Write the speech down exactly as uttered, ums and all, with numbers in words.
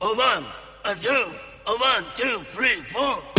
Oh, one, a two, a one, two, three, four.